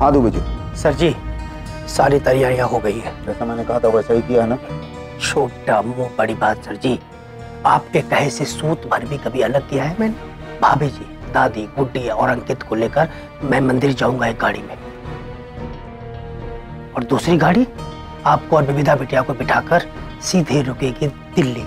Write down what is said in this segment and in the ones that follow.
हाँ दुबे जी। सर जी सारी तैयारियां हो गई है, जैसा मैंने कहा था वैसा ही किया है ना। छोटा मुंह बड़ी बात सर जी, आपके कहे से सूत भर भी कभी अलग किया है मैंने। भाभी जी, दादी, गुड्डी और अंकित को लेकर मैं मंदिर जाऊंगा एक गाड़ी में, और दूसरी गाड़ी आपको और विविधा बिटिया को बिठाकर सीधे रुकेगी दिल्ली।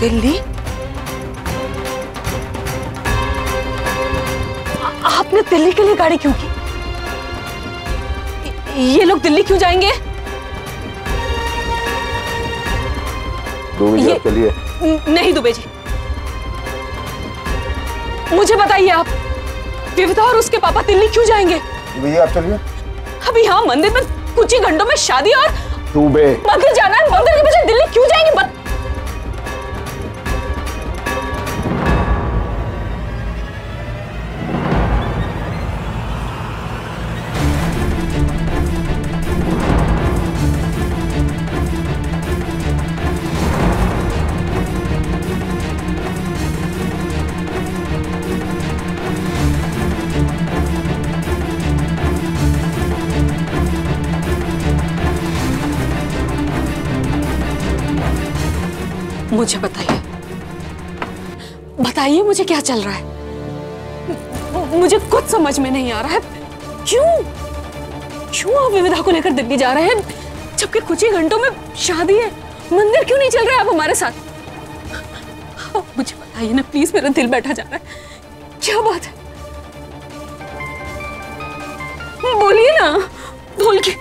दिल्ली? आपने दिल्ली के लिए गाड़ी क्यों की? ये लोग दिल्ली क्यों जाएंगे? दुबे जी आप चलिए। नहीं दुबे जी, मुझे बताइए आप विविधा और उसके पापा दिल्ली क्यों जाएंगे? दुबे जी आप चलिए। अभी यहाँ मंदिर में कुछ ही घंटों में शादी और दुबे मंदिर जाना है, मंदिर के बजाय दिल्ली क्यों जाएंगे? मुझे बताइए, बताइए मुझे क्या चल रहा है। मुझे कुछ समझ में नहीं आ रहा है। क्यों आप विविधा को लेकर दिल्ली जा रहे हैं जबकि कुछ ही घंटों में शादी है? मंदिर क्यों नहीं चल रहा है आप हमारे साथ? मुझे बताइए ना प्लीज, मेरा दिल बैठा जा रहा है। क्या बात है, बोलिए ना बोल के।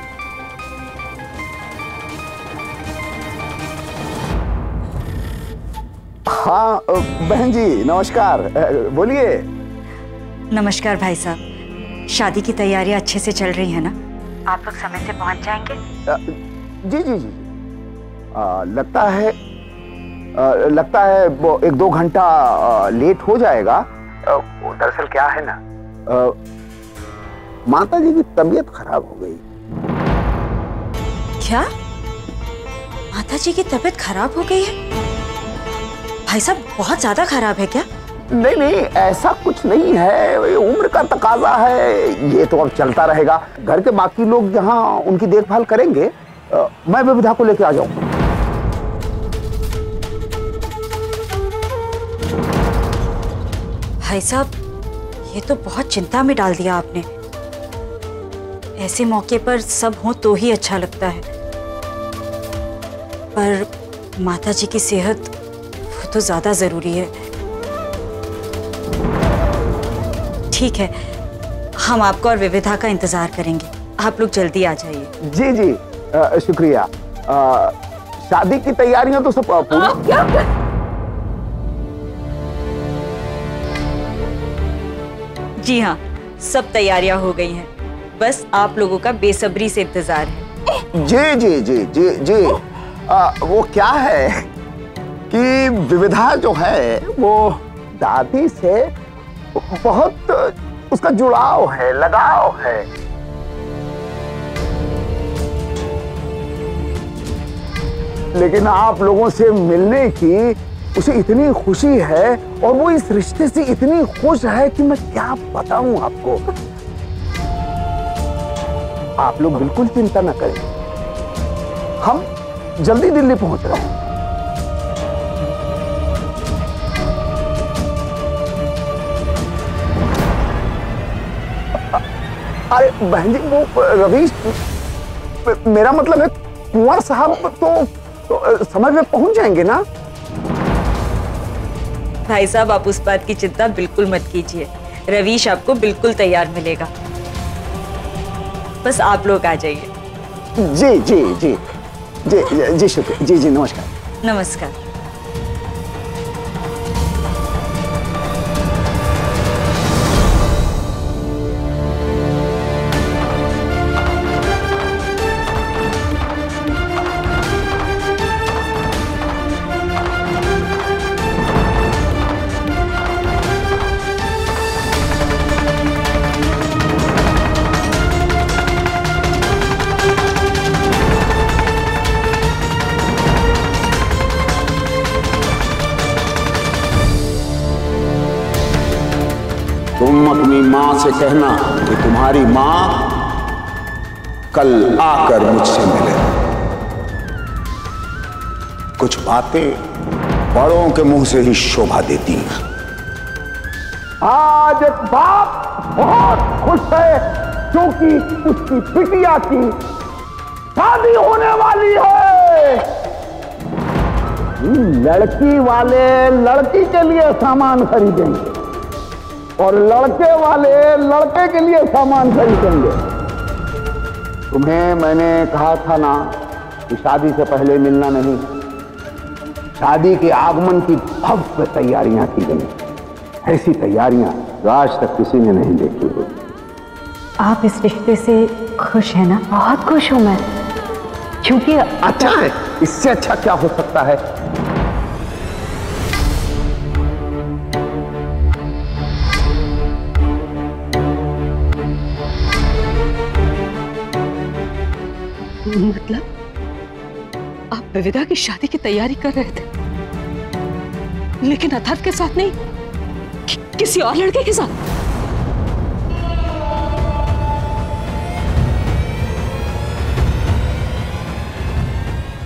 हाँ बहन जी नमस्कार, बोलिए। नमस्कार भाई साहब, शादी की तैयारियां अच्छे से चल रही है ना? आप लोग समय से पहुंच जाएंगे? जी जी जी, लगता है वो एक दो घंटा लेट हो जाएगा। दरअसल क्या है ना, माता जी की तबीयत खराब हो गई। क्या माता जी की तबीयत खराब हो गई है? भाई साहब बहुत ज्यादा खराब है क्या? नहीं नहीं ऐसा कुछ नहीं है, उम्र का तकाजा है, ये तो अब चलता रहेगा। घर के बाकी लोग यहाँ उनकी देखभाल करेंगे, मैं विविधा को लेकर आ जाऊंगा। भाई साहब ये तो बहुत चिंता में डाल दिया आपने, ऐसे मौके पर सब हो तो ही अच्छा लगता है, पर माता जी की सेहत तो ज्यादा जरूरी है। ठीक है, हम आपको और विविधा का इंतजार करेंगे, आप लोग जल्दी आ जाइए। जी जी शुक्रिया। शादी की तैयारियां तो सब क्या? जी हाँ सब तैयारियां हो गई हैं, बस आप लोगों का बेसब्री से इंतजार है। जी जी जी जी जी, वो क्या है कि विविधा जो है वो दादी से बहुत उसका जुड़ाव है, लगाव है। लेकिन आप लोगों से मिलने की उसे इतनी खुशी है और वो इस रिश्ते से इतनी खुश है कि मैं क्या बताऊं आपको। आप लोग बिल्कुल चिंता ना करें, हम जल्दी दिल्ली पहुंच रहे हैं। अरे बहन जी वो रवीश, मेरा मतलब है कुंवर साहब तो समय पे पहुंच जाएंगे ना? भाई साहब आप उस बात की चिंता बिल्कुल मत कीजिए, रवीश आपको बिल्कुल तैयार मिलेगा, बस आप लोग आ जाइए। जी जी जी जी जी जी शुक्रिया। जी जी नमस्कार। नमस्कार। तुम अपनी मां से कहना कि तुम्हारी मां कल आकर मुझसे मिले। कुछ बातें बड़ों के मुंह से ही शोभा देती हैं। आज एक बाप बहुत खुश है क्योंकि उसकी बिटिया की शादी होने वाली है। लड़की वाले लड़की के लिए सामान खरीदेंगे और लड़के वाले लड़के के लिए सामान खरीदेंगे। तुम्हें मैंने कहा था ना कि शादी से पहले मिलना नहीं। शादी के आगमन की भव्य तैयारियां की गई, ऐसी तैयारियां जो आज तक किसी ने नहीं देखी हो। आप इस रिश्ते से खुश हैं ना? बहुत खुश हूं मैं, क्योंकि अच्छा है, इससे अच्छा क्या हो सकता है। मतलब आप विविधा की शादी की तैयारी कर रहे थे, लेकिन अर्थात के साथ नहीं, किसी और लड़के के साथ।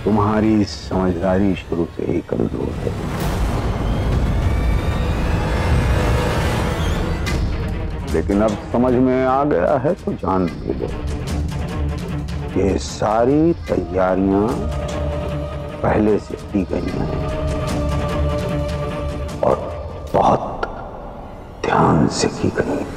तुम्हारी समझदारी शुरू से ही कमजोर है। लेकिन अब समझ में आ गया है तो जान भी लो, ये सारी तैयारियां पहले से की गई हैं और बहुत ध्यान से की गई हैं।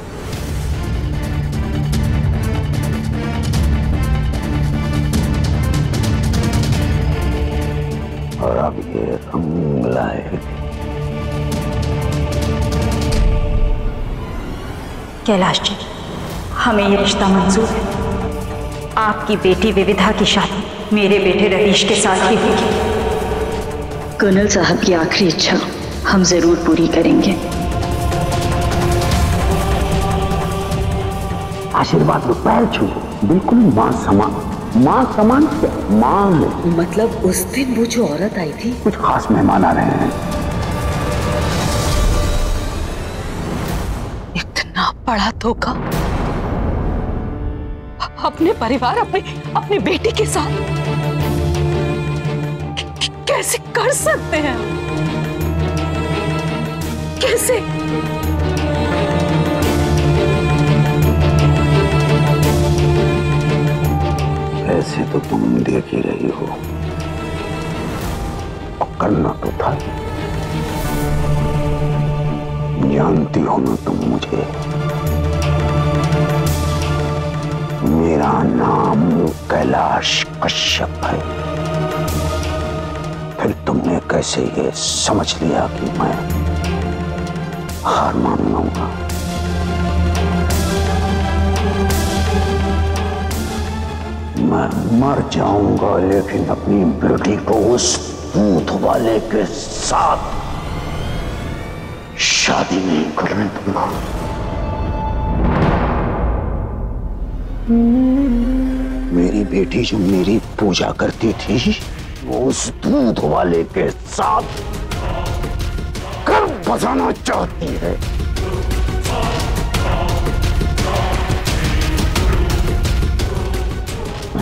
और अब ये रंग लाए। कैलाश जी, हमें ये रिश्ता मंजूर है। आपकी बेटी विविधा की शादी मेरे बेटे रहीश के साथ ही होगी। कर्नल साहब की आखिरी इच्छा हम जरूर पूरी करेंगे। आशीर्वाद में पैर छूओ, बिल्कुल मां समान। मां समान क्या? मां में मतलब उस दिन वो जो औरत आई थी। कुछ खास मेहमान आ रहे हैं। इतना बड़ा धोखा अपने परिवार, अपनी बेटी के साथ कैसे कर सकते हैं? कैसे? ऐसे तो तुम देख ही रही हो, और करना तो था। जानती हो ना तुम मुझे, मेरा नाम कैलाश कश्यप है। फिर तुमने कैसे ये समझ लिया कि मैं हार मान लूंगा? मैं मर जाऊंगा, लेकिन अपनी बेटी को उस भूत वाले के साथ शादी नहीं करने दूंगा। मेरी बेटी जो मेरी पूजा करती थी, वो उस भूत वाले के साथ कर बसाना चाहती है।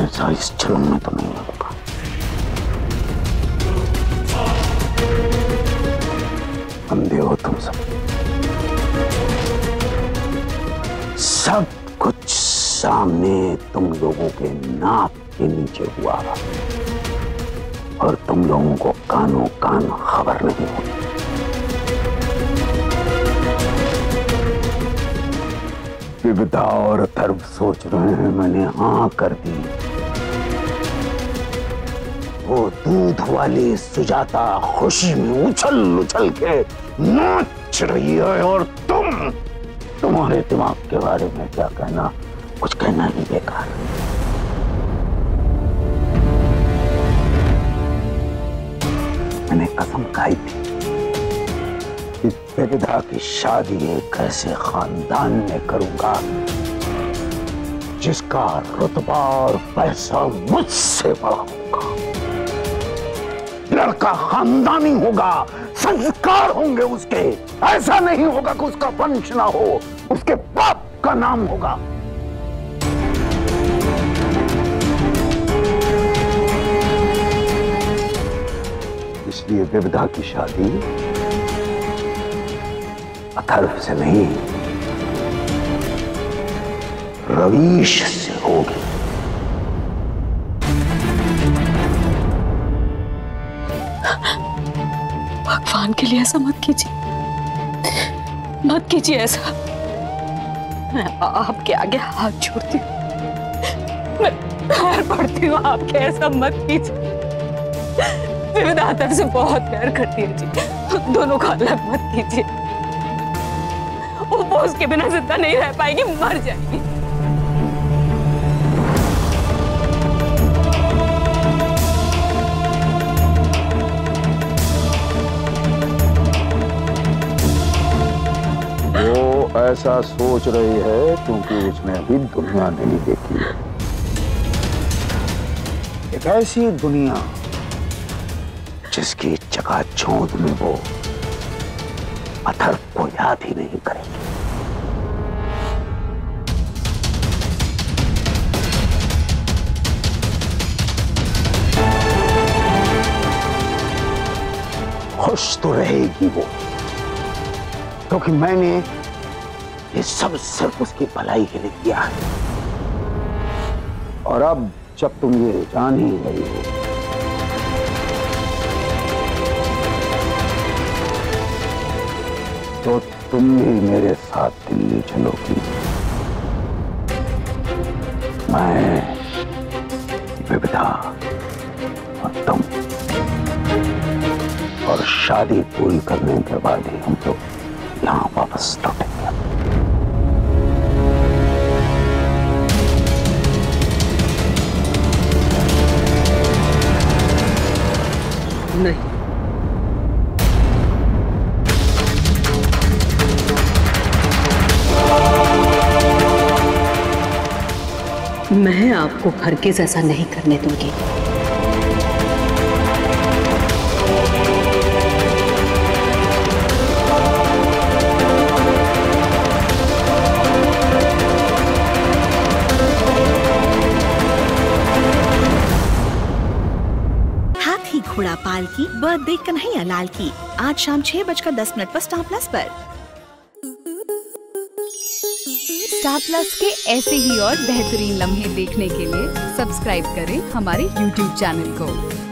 ऐसा इस चलन में तो नहीं होगा। अंधे हो तुम सब कुछ सामने तुम लोगों के नाक के नीचे हुआ और तुम लोगों को कानों कान खबर नहीं हुई। विविधा और अथर्व सोच रहे हैं मैंने हाँ कर दी। वो दूध वाली सुजाता खुशी में उछल उछल के नाच रही है और तुम्हारे दिमाग के बारे में क्या कहना, कुछ कहना ही बेकार। मैंने कसम खाई थी कि विविधा की शादी एक ऐसे खानदान में करूंगा जिसका रुतबा और पैसा मुझसे बड़ा होगा। लड़का खानदानी होगा, संस्कार होंगे उसके। ऐसा नहीं होगा कि उसका वंश ना हो, उसके पाप का नाम होगा। इसलिए विविधा की शादी अथर्व से नहीं, रवीश से होगी। भगवान के लिए ऐसा मत कीजिए, मत कीजिए ऐसा। मैं आपके आगे हाथ जोड़ती हूँ, मैं प्यार पड़ती हूँ आपके, ऐसा मत कीजिए। विविधा तब से बहुत प्यार करती है जी, दोनों का अलग मत कीजिए। वो उसके बिना जिंदा नहीं रह पाएगी, मर जाएगी। ऐसा सोच रही है क्योंकि उसने अभी दुनिया नहीं देखी है। एक ऐसी दुनिया जिसकी चकाचौंध में वो अथर्व को याद ही नहीं करेगी। खुश तो रहेगी वो, क्योंकि मैंने ये सब सिर्फ उसकी भलाई के लिए किया है। और अब जब तुम ये जान ही गई हो तो तुम भी मेरे साथ दिल्ली चलोगी। मैं, विविधा और तुम, और शादी पूरी करने के बाद ही हम लोग यहाँ वापस लौटेंगे। नहीं, मैं आपको घर के जैसा नहीं करने दूंगी। घोड़ा पाल की बर्थडे कन्हैया लाल की आज शाम 6:10 पर स्टार प्लस पर। स्टार प्लस के ऐसे ही और बेहतरीन लम्हे देखने के लिए सब्सक्राइब करें हमारे YouTube चैनल को।